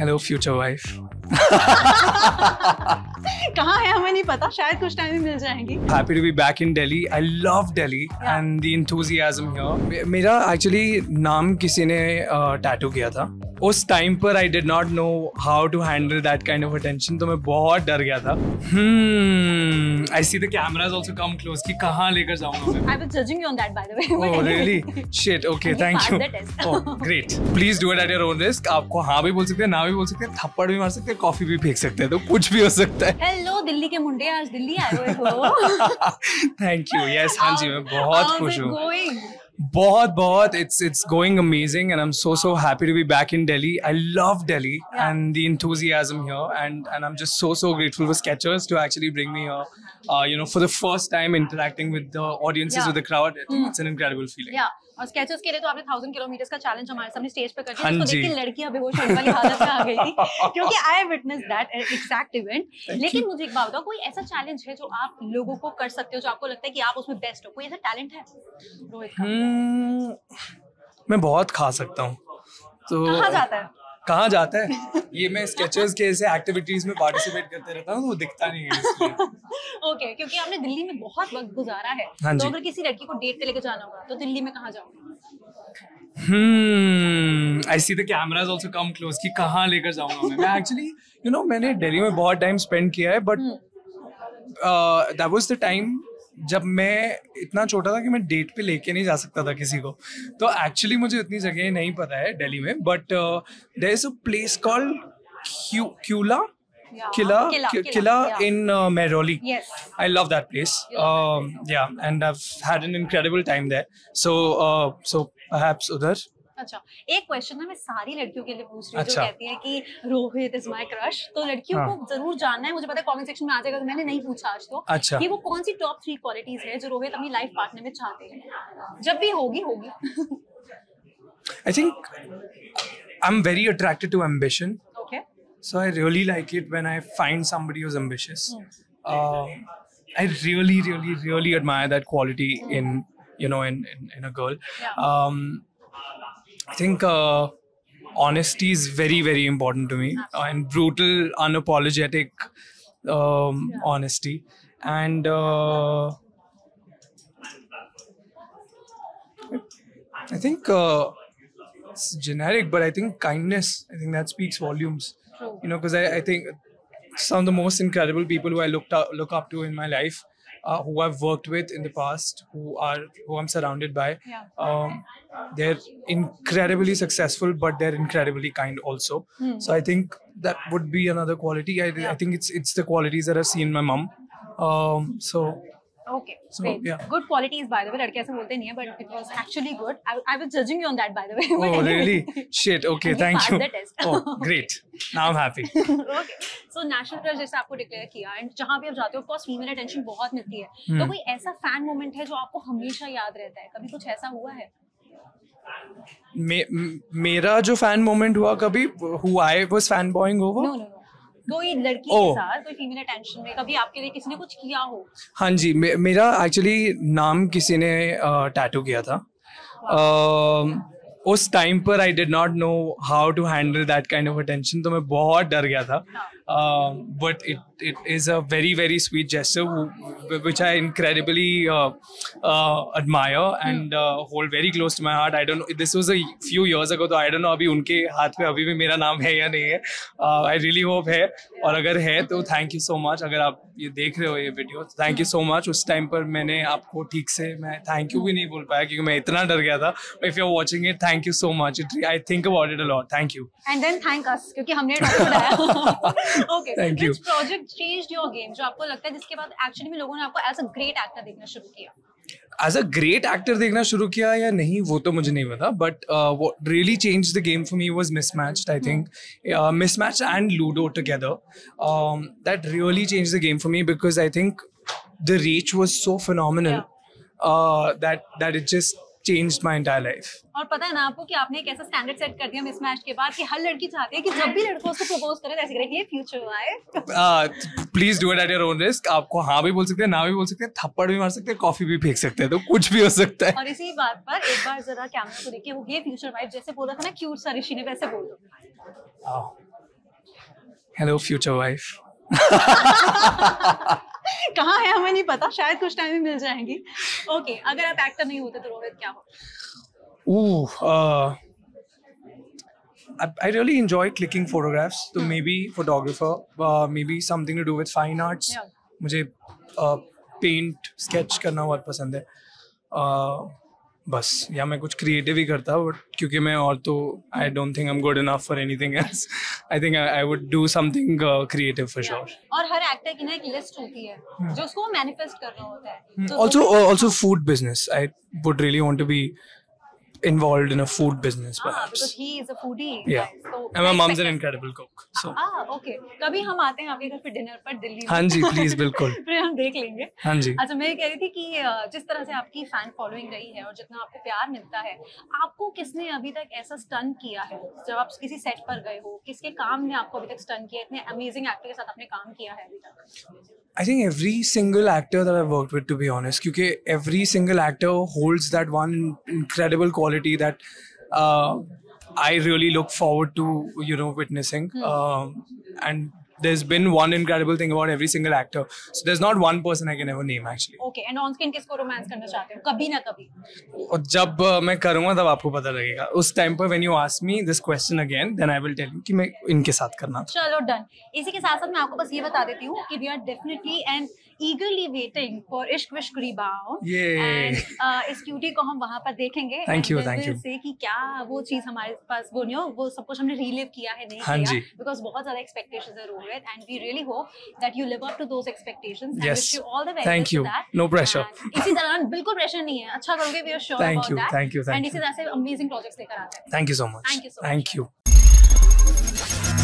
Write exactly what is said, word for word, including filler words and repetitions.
Hello future wife. कहाँ है हमें नहीं पता, शायद कुछ टाइम में मिल जाएंगी। Happy to be back in Delhi. I love Delhi and the enthusiasm here. मेरा एक्चुअली नाम किसी ने टैटू uh, किया था। उस टाइम पर I did not know how to handle that kind of attention, तो मैं बहुत डर गया था। Hmm, I see the cameras also come close कि कहाँ लेकर जाऊँगा। I was judging you on that by the way. Oh really? Shit, okay, thank you. Oh great, please do it at your own risk. आपको हाँ भी बोल सकते हैं, ना भी बोल सकते हैं, थप्पड़ भी मार सकते हैं, कॉफी भी फेंक सकते हैं, तो कुछ भी हो सकता है। हेलो दिल्ली के मुंडे, आज दिल्ली आए हो। Thank you. यस, हाँ जी, मैं बहुत खुश हूँ, बहुत बहुत। It's it's going amazing and I am so so happy to be back in Delhi. I love Delhi and the enthusiasm here and and I am just so so grateful for Skechers to actually bring me here, you know, for the first time interacting with the audiences, with the crowd. It's an incredible feeling. और Skechers के लिए तो आपने thousand kilometre का challenge हमारे सामने stage पे कर दिया, जिसको देख के लड़कियां बेहोश होने वाली हालत में आ गई थी, क्योंकि I witness that exact event. लेकिन मुझे एक बात बताओ, कोई ऐसा चैलेंज है जो आप लोगों को कर सकते हो, जो आपको लगता है कि आप उसमें बेस्ट हो? कोई ऐसा टैलेंट है? रोहित का मैं बहुत खा सकता हूँ, तो कहाँ जाता है कहाँ जाता है ये। मैं स्केचर्स के ऐसे एक्टिविटीज में पार्टिसिपेट करते रहता हूँ, वो दिखता नहीं है इसलिए। ओके okay, क्योंकि आपने दिल्ली में बहुत वक्त गुजारा है, हाँ तो अगर किसी लड़की को डेट पे लेकर जाना होगा तो दिल्ली में कहाँ जाओगे? Hmm, I see the cameras also come close कि कहाँ लेकर जाऊँगा मैं। एक्चुअली यू नो, मैंने दिल्ली में बहुत टाइम स्पेंड किया है, but that was the time जब मैं इतना छोटा था कि मैं डेट पे लेके नहीं जा सकता था किसी को। तो एक्चुअली मुझे उतनी जगह नहीं पता है दिल्ली में, but there is a place called Qila Qila Qila in Mehrauli. I love that place, yeah, and I had an incredible time there, so so perhaps उधर। अच्छा, एक क्वेश्चन ना मैं सारी लड़कियों के लिए पूछ रही हूँ, जो कहती है कि रोहित इज माय क्रश, तो लड़कियों हाँ। को जरूर जानना है, मुझे पता है कमेंट सेक्शन में आ जाएगा, तो मैंने नहीं पूछा आज तो, अच्छा। कि वो कौन सी टॉप थ्री क्वालिटीज है जो रोहित अपनी लाइफ पार्टनर में चाहते हैं, जब भी होगी होगी। I think I am very attracted to ambition, okay, so I really like it when I find somebody who is ambitious. I really really really admire that quality in, you know, in in a girl. I think uh, honesty is very, very important to me, uh, and brutal, unapologetic um, yeah. honesty. And uh, I think uh, it's generic, but I think kindness. I think that speaks volumes. You know, because I, I think some of the most incredible people who I looked up, look up to in my life, uh, who I've worked with in the past, who are who I'm surrounded by. Yeah. Um, they're incredibly successful, but they're incredibly kind also. Mm. So I think that would be another quality. I, yeah. I think it's it's the qualities that I've seen in my mom. Um, so. Okay. So, great. Yeah. Good qualities, by the way. लड़के ऐसे बोलते नहीं है, but it was actually good. I, I was judging you on that, by the way. Oh really? Shit. Okay. And thank you. You passed the test. Oh great. Now I'm happy. Okay. So national crush जैसे आपको declare किया, and जहाँ भी आप जाते हो, of course female attention बहुत मिलती है. Hmm. तो कोई ऐसा fan moment है जो आपको हमेशा याद रहता है? कभी कुछ ऐसा हुआ है? मे, मेरा जो फैन मोमेंट हुआ कभी, who I was fanboying over? No, no, no. कोई लड़की oh. के साथ, कोई फीमेल अटेंशन में कभी आपके लिए किसी ने कुछ किया हो? हाँ जी, मे, मेरा एक्चुअली नाम किसी ने टैटू uh, किया था। wow. uh, उस टाइम पर I did not know how to handle that kind of attention, तो मैं बहुत डर गया था, but it it is a very very sweet gesture which I incredibly admire and hold very close to my heart. I don't know, this was a few years ago, तो I don't no अभी उनके हाथ पे अभी भी मेरा नाम है या नहीं है। आई रियली होप है, और अगर है तो थैंक यू सो मच। अगर आप ये देख रहे हो ये video, thank you so much. उस टाइम पर मैंने आपको ठीक से, मैं थैंक यू भी नहीं बोल पाया क्योंकि मैं इतना डर गया था। If you are watching it, thank you so much. It, I think about it a lot. Thank you. And then thank us, क्योंकि हमने आपको बताया. Okay. Thank you. Which project changed your game? जो आपको लगता है जिसके बाद actually में लोगों ने आपको as a great actor देखना शुरू किया. As a great actor देखना शुरू किया या नहीं वो तो मुझे नहीं पता, but uh, what really changed the game for me was Mismatched. I think uh, Mismatched and Ludo together, um, that really changed the game for me, because I think the reach was so phenomenal uh, that that it just changed my entire life. और पता है ना आपको कि आपने एक ऐसा standard set कर दिया मिसमैच के बाद कि हर लड़की चाहती है कि जब भी लड़कों से प्रपोज करे ऐसे करे ये future wife. Please do it at your own risk. आपको हाँ भी बोल सकते हैं, ना भी बोल सकते हैं, थप्पड़ भी मार सकते हैं, कॉफी भी फेंक सकते हैं, तो कुछ भी हो सकता है। और इसी बात पर एक बार जरा कैमरा को देखिए, वो ये फ्यूचर वाइफ जैसे बोला था ना, क्यूट सा ऋषि ने वैसे बोल दो। Hello future wife. कहाँ है हमें नहीं पता, शायद कुछ टाइम में मिल जाएंगी। ओके, अगर आप एक्टर नहीं होते तो रोहित क्या हो? I really enjoy clicking photographs, so maybe photographer, uh, maybe something to do with fine arts. Yeah. मुझे uh, paint, sketch करना बहुत पसंद है। uh, बस या मैं कुछ creative ही करता, but क्योंकि मैं और तो I don't think I'm good enough for anything else. I think I, I would do something uh, creative for sure. और हर actor की ना एक list होती है, जो उसको manifest करना होता है। Also uh, also food business. I would really want to be involved in a food business, perhaps. Ah, because he is a foodie. Yeah. Guys, so and my mom's an incredible cook. So. Ah, okay. कभी हम आते हैं आपके घर पे dinner पर दिल्ली में। हाँ जी, please बिल्कुल। फिर हम देख लेंगे। हाँ जी। अच्छा, मैं कह रही थी कि जिस तरह से आपकी fan following रही है और जितना आपको प्यार मिलता है, आपको किसने अभी तक ऐसा stun किया है? जब आप किसी set पर गए हो, किसके काम ने आपको अभी तक stun किया? इतने amazing actor के साथ आपने काम किया है अभी तक? I think every single actor that I've worked with, to be honest, because every single actor holds that one incredible quality that uh, I really look forward to, you know, witnessing. Um, and there's been one incredible thing about every single actor. So there's not one person I can ever name, actually. Okay. And on screen, किसको romance करना चाहते हो? कभी ना कभी. और जब मैं करूँगा तब आपको पता लगेगा. उस time पर when you ask me this question again, then I will tell you कि मैं इनके साथ करना. चलो done. इसी के साथ साथ मैं आपको बस ये बता देती हूँ कि we are definitely and eagerly waiting for Ishq Vishk Rebound. And इस cutie को हम वहाँ पर देखेंगे. Thank you, thank you. से कि क्या वो चीज़ हमारे पास वो नहीं हो, वो सब कुछ हमने relive किया है नहीं किया, because बहुत ज़्यादा expectations है रोल में, and we really hope that you live up to those expectations. Yes. And wish you all the best. Thank you. No pressure. इसी तरह बिल्कुल pressure नहीं है, अच्छा करोगे, we are sure about that. Thank you, thank you, thank you. And इसी तरह से amazing projects लेकर आते हैं. Thank you so much. Thank you so much. Thank you.